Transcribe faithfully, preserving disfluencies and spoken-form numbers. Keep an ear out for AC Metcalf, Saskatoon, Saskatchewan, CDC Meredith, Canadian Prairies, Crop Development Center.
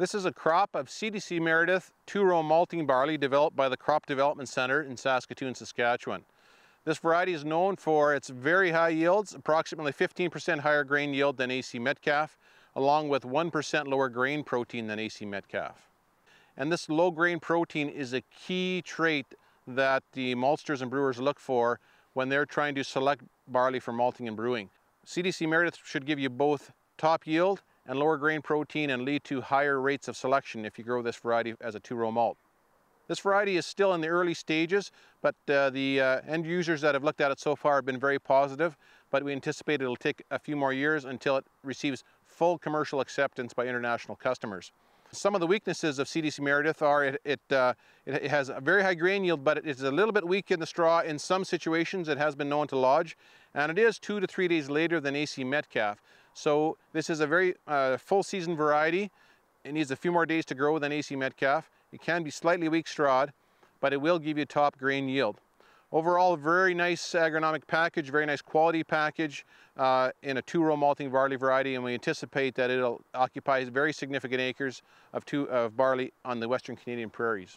This is a crop of C D C Meredith two-row malting barley developed by the Crop Development Center in Saskatoon, Saskatchewan. This variety is known for its very high yields, approximately fifteen percent higher grain yield than A C Metcalf, along with one percent lower grain protein than A C Metcalf. And this low grain protein is a key trait that the maltsters and brewers look for when they're trying to select barley for malting and brewing. C D C Meredith should give you both top yield and lower grain protein and lead to higher rates of selection if you grow this variety as a two-row malt. This variety is still in the early stages, but uh, the uh, end users that have looked at it so far have been very positive, but we anticipate it'll take a few more years until it receives full commercial acceptance by international customers. Some of the weaknesses of C D C Meredith are it, it, uh, it has a very high grain yield, but it is a little bit weak in the straw. In some situations, it has been known to lodge, and it is two to three days later than A C Metcalf. So this is a very uh, full season variety. It needs a few more days to grow than A C Metcalf. It can be slightly weak strawed, but it will give you top grain yield. Overall, very nice agronomic package, very nice quality package uh, in a two-row malting barley variety, and we anticipate that it'll occupy very significant acres of, two, of barley on the Western Canadian prairies.